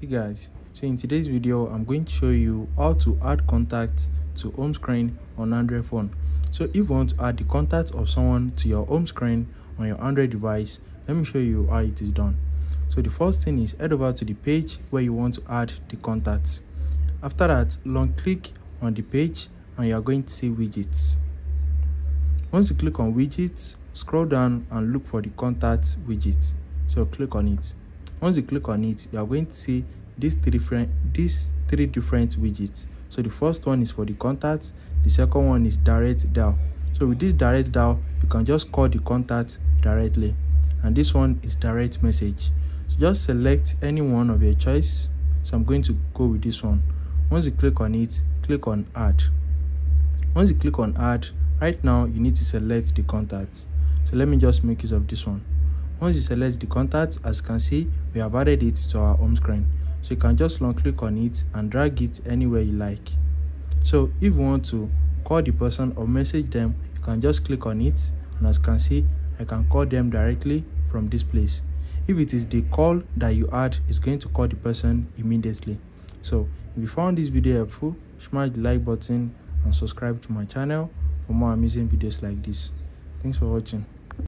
Hey guys, so in today's video I'm going to show you how to add contacts to home screen on Android phone. So if you want to add the contacts of someone to your home screen on your Android device, let me show you how it is done. So the first thing is head over to the page where you want to add the contacts. After that, long click on the page and you are going to see widgets. Once you click on widgets, scroll down and look for the contacts widget. So click on it. Once you click on it, you are going to see these three different widgets. So the first one is for the contacts, the second one is direct dial. So with this direct dial, you can just call the contact directly, and this one is direct message. So just select any one of your choice. So I'm going to go with this one. Once you click on it, click on add. Once you click on add, right now you need to select the contacts. So let me just make use of this one. Once you select the contacts, as you can see, we have added it to our home screen. So you can just long click on it and drag it anywhere you like. So if you want to call the person or message them, you can just click on it, and as you can see, I can call them directly from this place. If it is the call that you add, it's going to call the person immediately. So if you found this video helpful, smash the like button and subscribe to my channel for more amazing videos like this. Thanks for watching.